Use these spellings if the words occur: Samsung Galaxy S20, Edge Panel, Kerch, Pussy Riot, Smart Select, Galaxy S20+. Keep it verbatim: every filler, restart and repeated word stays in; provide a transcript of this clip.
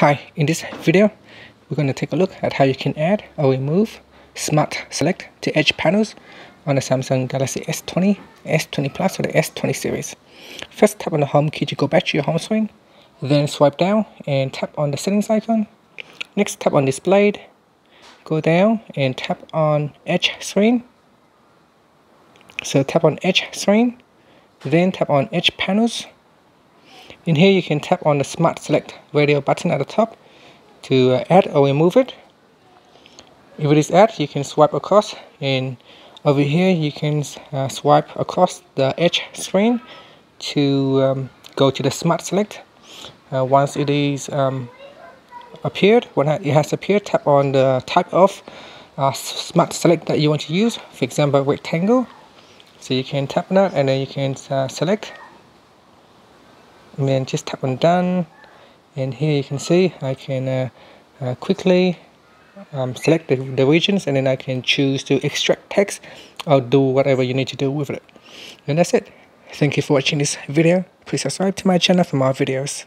Hi, in this video, we're going to take a look at how you can add or remove Smart Select to Edge Panels on the Samsung Galaxy S twenty, S twenty plus or the S twenty series. First, tap on the home key to go back to your home screen, then swipe down and tap on the settings icon. Next, tap on displayed, go down and tap on Edge Screen. So tap on Edge Screen, then tap on Edge Panels. In here you can tap on the Smart Select radio button at the top to uh, add or remove it. If it is add, you can swipe across, and over here you can uh, swipe across the Edge Screen to um, go to the Smart Select. Uh, once it is um, appeared, when it has appeared, tap on the type of uh, Smart Select that you want to use, for example rectangle. So you can tap on that and then you can uh, select. And then just tap on done, and here you can see I can uh, uh, quickly um, select the, the regions, and then I can choose to extract text or do whatever you need to do with it. And that's it. Thank you for watching this video. Please subscribe to my channel for more videos.